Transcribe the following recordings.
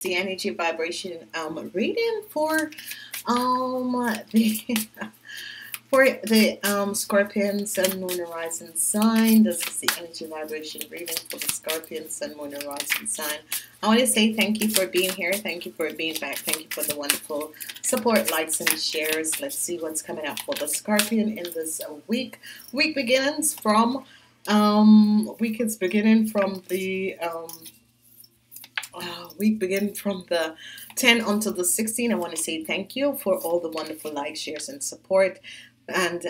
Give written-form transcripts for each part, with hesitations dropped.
The energy vibration reading for the Scorpion Sun Moon Horizon sign. This is the energy vibration reading for the Scorpion Sun Moon Horizon sign. I want to say thank you for being here. Thank you for being back. Thank you for the wonderful support, likes, and shares. Let's see what's coming up for the Scorpion in this week. Week begin from the 10 until the 16. I want to say thank you for all the wonderful likes, shares, and support. And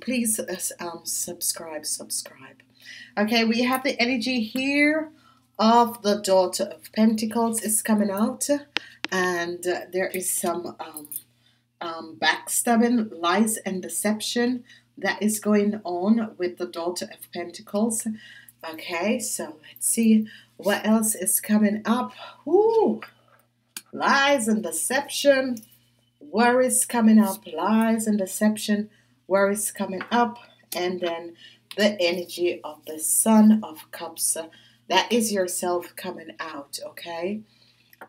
please subscribe. Okay, we have the energy here of the Daughter of Pentacles is coming out. And there is some backstabbing, lies, and deception that is going on with the Daughter of Pentacles. Okay, so let's see what else is coming up. Ooh, lies and deception. Worries coming up. Lies and deception. Worries coming up. And then the energy of the Sun of Cups. That is yourself coming out, okay?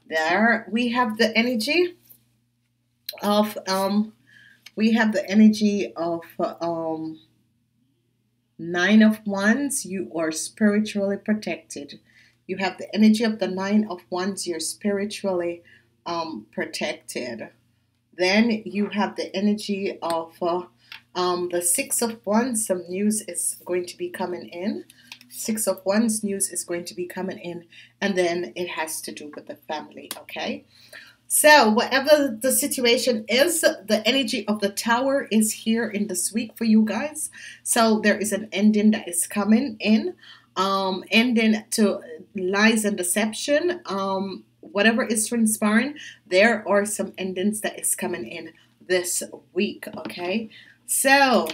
There we have the energy of, Nine of Wands. You are spiritually protected. You have the energy of the Nine of Wands. You're spiritually protected. Then you have the energy of the Six of Wands. Some news is going to be coming in. Six of Wands news is going to be coming in. And then it has to do with the family, okay? So whatever the situation is, the energy of the Tower is here in this week for you guys. So there is an ending that is coming in. Ending to lies and deception. Whatever is transpiring, there are some endings that is coming in this week, okay? So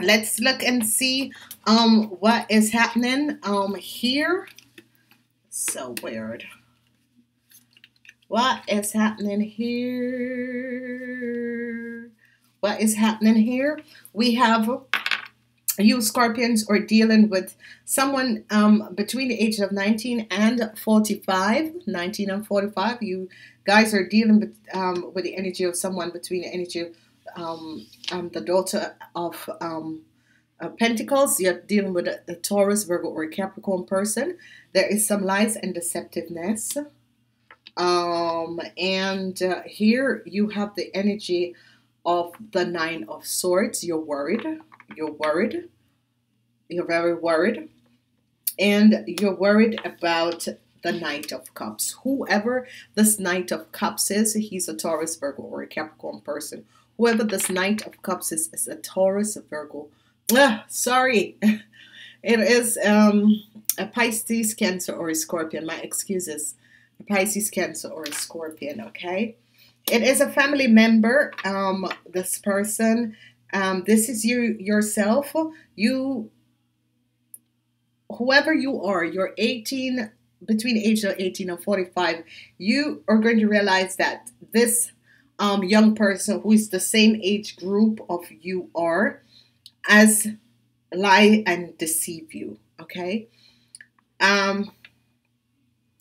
let's look and see what is happening here. So weird. What is happening here? What is happening here? We have you Scorpions are dealing with someone between the ages of 19 and 45. 19 and 45. You guys are dealing with the energy of someone between the energy of the Daughter of Pentacles. You're dealing with a Taurus, Virgo, or a Capricorn person. There is some lies and deceptiveness. And here you have the energy of the Nine of Swords. You're worried. You're worried. You're very worried. And you're worried about the Knight of Cups. Whoever this Knight of Cups is, he's a Taurus, Virgo, or a Capricorn person. Whoever this Knight of Cups is a Taurus, a Virgo. It is a Pisces, Cancer, or a Scorpion. My excuses. Pisces, Cancer, or a Scorpion, okay? It is a family member, this person. This is you, yourself. You, whoever you are, you're 18, between the age of 18 and 45, you are going to realize that this young person who is the same age group of you are, as lie and deceive you, okay?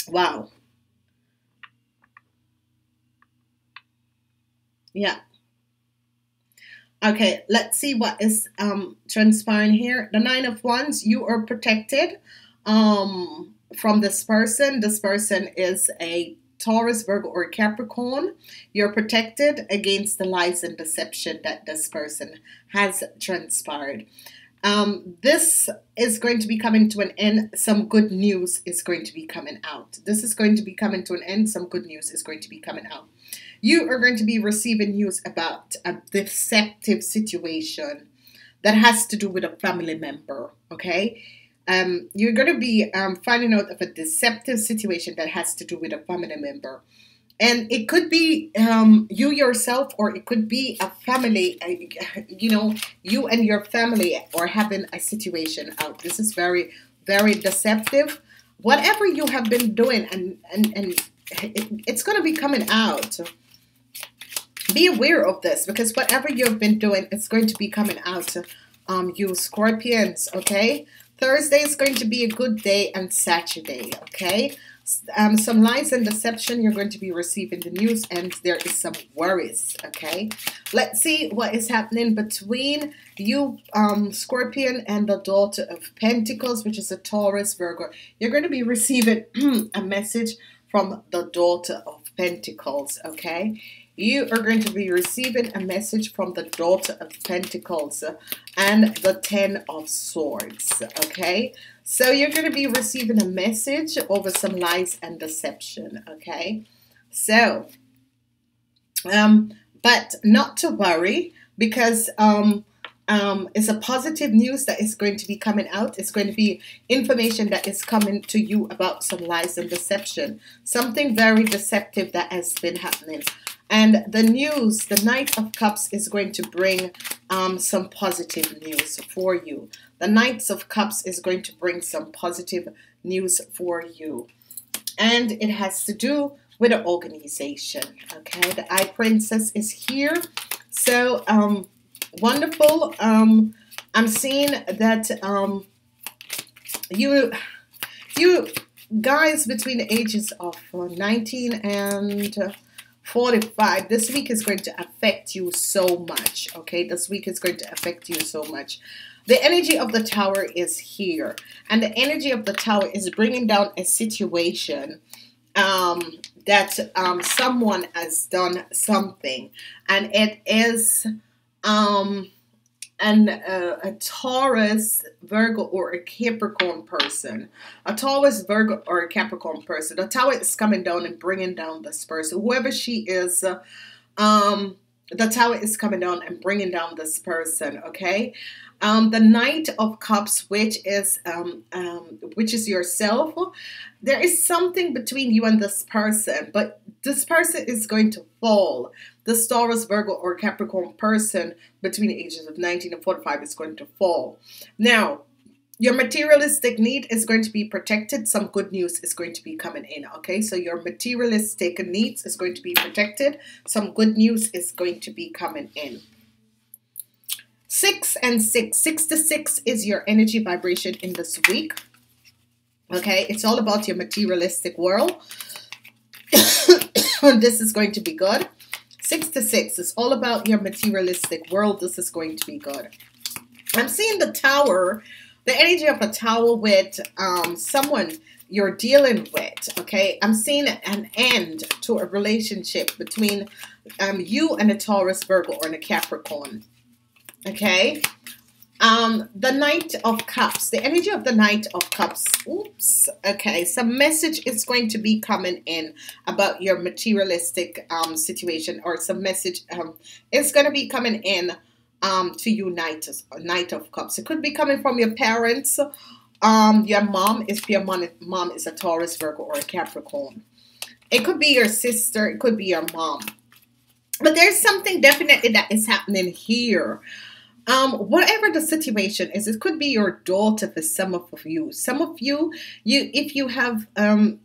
Wow. Yeah. Okay, let's see what is transpiring here. The Nine of Wands, you are protected from this person. This person is a Taurus, Virgo, or Capricorn. You're protected against the lies and deception that this person has transpired. This is going to be coming to an end. Some good news is going to be coming out. This is going to be coming to an end. Some good news is going to be coming out. You are going to be receiving news about a deceptive situation that has to do with a family member, okay? You're going to be finding out of a deceptive situation that has to do with a family member. And it could be you yourself, or it could be a family, you know, you and your family are having a situation out. This is very, very deceptive. Whatever you have been doing and it's going to be coming out. Be aware of this, because whatever you've been doing, it's going to be coming out. You Scorpions, okay? Thursday is going to be a good day, and Saturday, okay? some lies and deception you're going to be receiving the news, and there is some worries. Okay, let's see what is happening between you, Scorpion, and the Daughter of Pentacles, which is a Taurus, Virgo. You're going to be receiving a message from the Daughter of Pentacles. Okay, you are going to be receiving a message from the Daughter of Pentacles and the Ten of Swords. Okay, so you're going to be receiving a message over some lies and deception. Okay, so but not to worry, because it's a positive news that is going to be coming out. It's going to be information that is coming to you about some lies and deception. Something very deceptive that has been happening. And the news, the Knight of Cups, is going to bring some positive news for you. The Knight of Cups is going to bring some positive news for you. And it has to do with an organization. Okay, the Eye Princess is here. So, wonderful. I'm seeing that you guys between the ages of 19 and 45, this week is going to affect you so much. Okay, this week is going to affect you so much. The energy of the Tower is here, and the energy of the Tower is bringing down a situation that someone has done something, and it is a Taurus, Virgo, or a Capricorn person. A Taurus, Virgo, or a Capricorn person. The Tower is coming down and bringing down this person. Whoever she is, the Tower is coming down and bringing down this person. Okay, the Knight of Cups, which is yourself. There is something between you and this person, but this person is going to fall. The Taurus, Virgo, or Capricorn person between the ages of 19 and 45 is going to fall. Now, your materialistic need is going to be protected. Some good news is going to be coming in. Okay, so your materialistic needs is going to be protected. Some good news is going to be coming in. 6 and 6. 6 to 6 is your energy vibration in this week. Okay, it's all about your materialistic world. This is going to be good. 6 to 6 is all about your materialistic world. This is going to be good. I'm seeing the Tower, the energy of a Tower with someone you're dealing with. Okay, I'm seeing an end to a relationship between you and a Taurus, Virgo, or a Capricorn. Okay, the Knight of Cups, the energy of the Knight of Cups. Oops. Okay, some message is going to be coming in about your materialistic situation, or some message is going to be coming in to you, Knight of Cups. It could be coming from your parents. Your mom, if your mom is a Taurus, Virgo, or a Capricorn. It could be your sister. It could be your mom. But there's something definitely that is happening here. Whatever the situation is, it could be your daughter for some of you. Some of you, if you have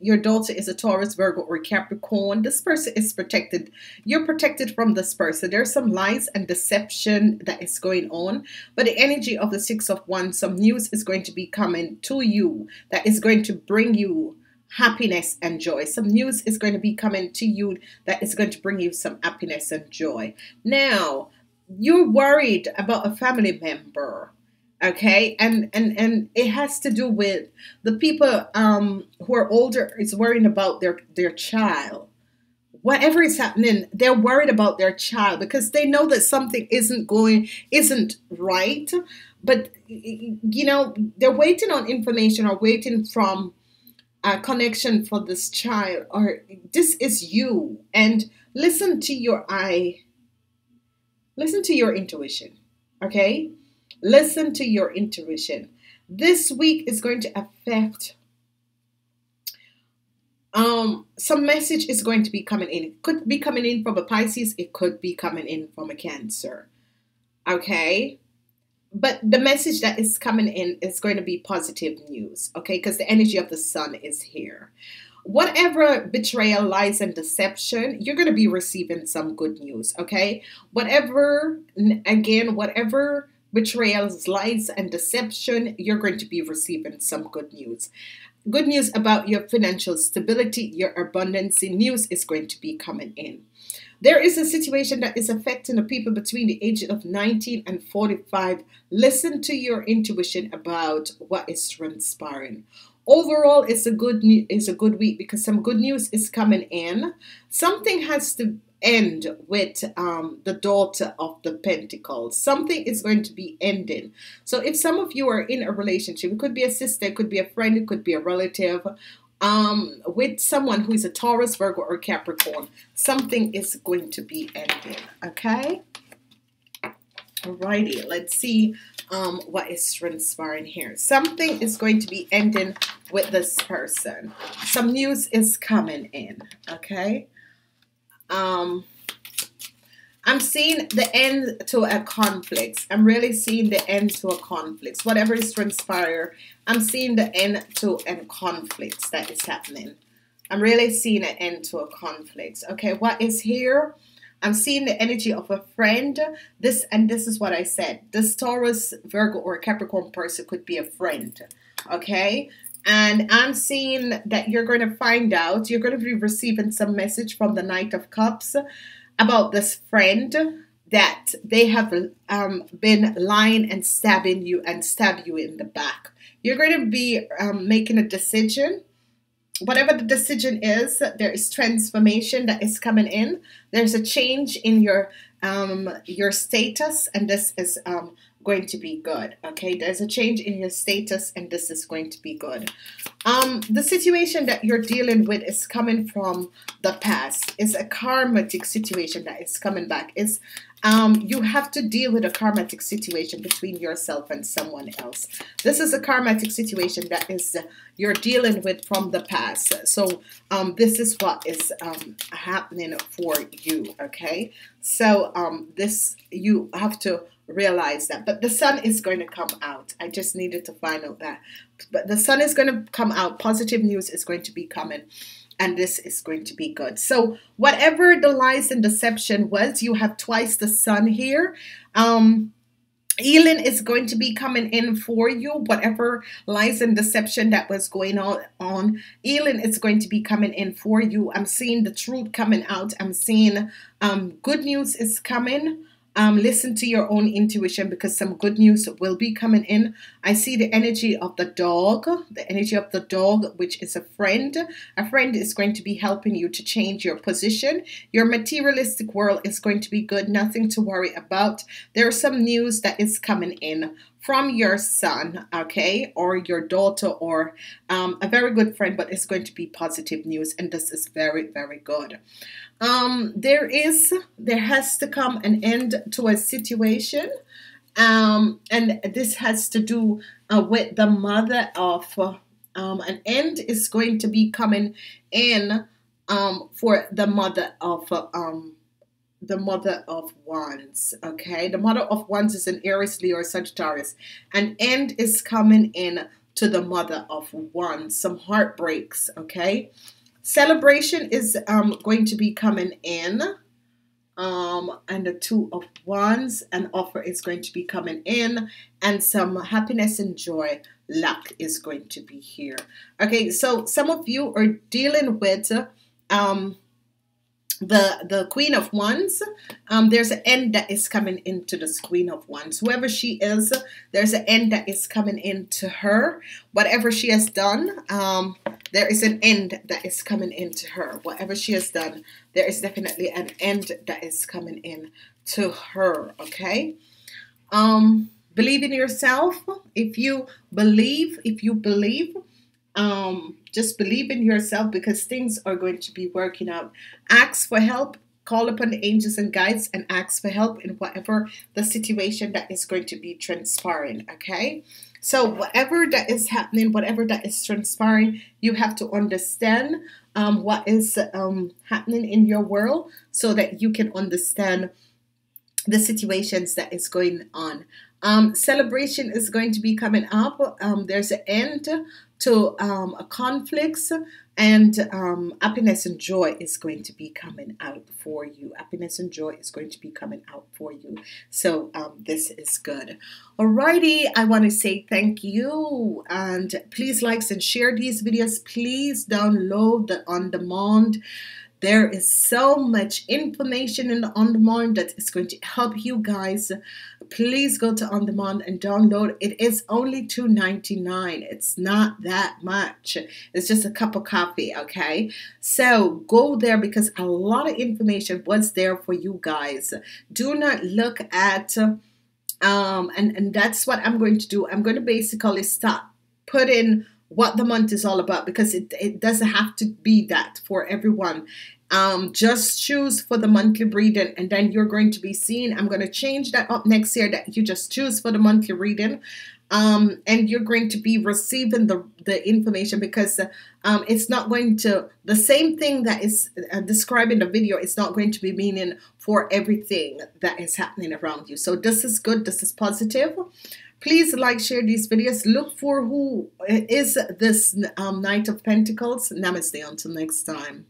your daughter is a Taurus, Virgo, or Capricorn, this person is protected. You're protected from this person. There's some lies and deception that is going on. But the energy of the Six of Wands, some news is going to be coming to you that is going to bring you happiness and joy. Some news is going to be coming to you that is going to bring you some happiness and joy. Now, you're worried about a family member, okay, and it has to do with the people who are older is worrying about their child. Whatever is happening, they're worried about their child because they know that something isn't right, but you know they're waiting on information or waiting from a connection for this child. Or this is you, and listen to your eye. Listen to your intuition, okay? Listen to your intuition. This week is going to affect, some message is going to be coming in. It could be coming in from a Pisces. It could be coming in from a Cancer, okay? But the message that is coming in is going to be positive news, okay? Because the energy of the Sun is here. Whatever betrayal, lies, and deception, you're going to be receiving some good news, okay? Whatever betrayals, lies, and deception, you're going to be receiving some good news. good news about your financial stability, your abundance in news is going to be coming in. There is a situation that is affecting the people between the ages of 19 and 45. Listen to your intuition about what is transpiring. Overall, it's a good week because some good news is coming in. Something has to end with the daughter of the pentacles. Something is going to be ending. So if some of you are in a relationship, it could be a sister, it could be a friend, it could be a relative, with someone who is a Taurus, Virgo, or Capricorn, something is going to be ending. Okay? Alrighty, let's see what is transpiring here. Something is going to be ending with this person. Some news is coming in. Okay? I'm seeing the end to a conflict. I'm really seeing the end to a conflict. Whatever is transpiring, I'm seeing the end to a conflict that is happening. I'm really seeing an end to a conflict. Okay, what is here? I'm seeing the energy of a friend. This is what I said. This Taurus, Virgo, or Capricorn person could be a friend. Okay? And I'm seeing that you're going to find out, you're going to be receiving some message from the Knight of Cups about this friend that they have been lying and stabbing you and stab you in the back. You're going to be making a decision. Whatever the decision is, there is transformation that is coming in. There's a change in your status, and this is going to be good. Okay, there's a change in your status, and this is going to be good. The situation that you're dealing with is coming from the past. It's a karmatic situation that is coming back. It's you have to deal with a karmatic situation between yourself and someone else. This is a karmatic situation that is you're dealing with from the past. So this is what is happening for you. Okay, so this you have to realize that. But the sun is going to come out. I just needed to find out that. But the sun is going to come out. Positive news is going to be coming. And this is going to be good. So whatever the lies and deception was, you have twice the sun here. Healing is going to be coming in for you. Whatever lies and deception that was going on, healing is going to be coming in for you. I'm seeing the truth coming out. I'm seeing good news is coming. Listen to your own intuition because some good news will be coming in. I see the energy of the dog, which is a friend. A friend is going to be helping you to change your position. Your materialistic world is going to be good. Nothing to worry about. There are some news that is coming in from your son, okay, or your daughter, or a very good friend, but it's going to be positive news, and this is very, very good. There has to come an end to a situation, and this has to do with the mother of an end is going to be coming in for the mother of the mother of wands. Okay, the mother of wands is an Aries, Leo, or Sagittarius. An end is coming in to the mother of wands. Some heartbreaks. Okay, celebration is going to be coming in, and the two of wands. An offer is going to be coming in, and some happiness and joy. Luck is going to be here. Okay, so some of you are dealing with the Queen of Wands. There's an end that is coming into this Queen of Wands. Whoever she is, there's an end that is coming into her. Whatever she has done, there is an end that is coming into her. Whatever she has done, there is definitely an end that is coming in to her. Okay. Believe in yourself. If you believe, just believe in yourself because things are going to be working out. Ask for help. Call upon the angels and guides and ask for help in whatever the situation that is going to be transpiring. Okay? So whatever that is happening, whatever that is transpiring, you have to understand what is happening in your world so that you can understand the situations that is going on. Celebration is going to be coming up. There's an end to conflicts, and happiness and joy is going to be coming out for you. Happiness and joy is going to be coming out for you. So this is good. Alrighty, I want to say thank you, and please like and share these videos. Please download the on-demand. There is so much information in the on-demand that is going to help you guys. Please go to on-demand and download. It is only $2.99. It's not that much. It's just a cup of coffee, okay? So go there because a lot of information was there for you guys. Do not look at, and that's what I'm going to do. I'm going to basically start putting what the month is all about, because it doesn't have to be that for everyone. Just choose for the monthly reading, and then you're going to be seeing. I'm going to change that up next year, that you just choose for the monthly reading, and you're going to be receiving the information, because it's not going to, the same thing that is described in the video, it's not going to be meaning for everything that is happening around you. So this is good. This is positive. Please like, share these videos. Look for who is this Knight of Pentacles. Namaste. Until next time.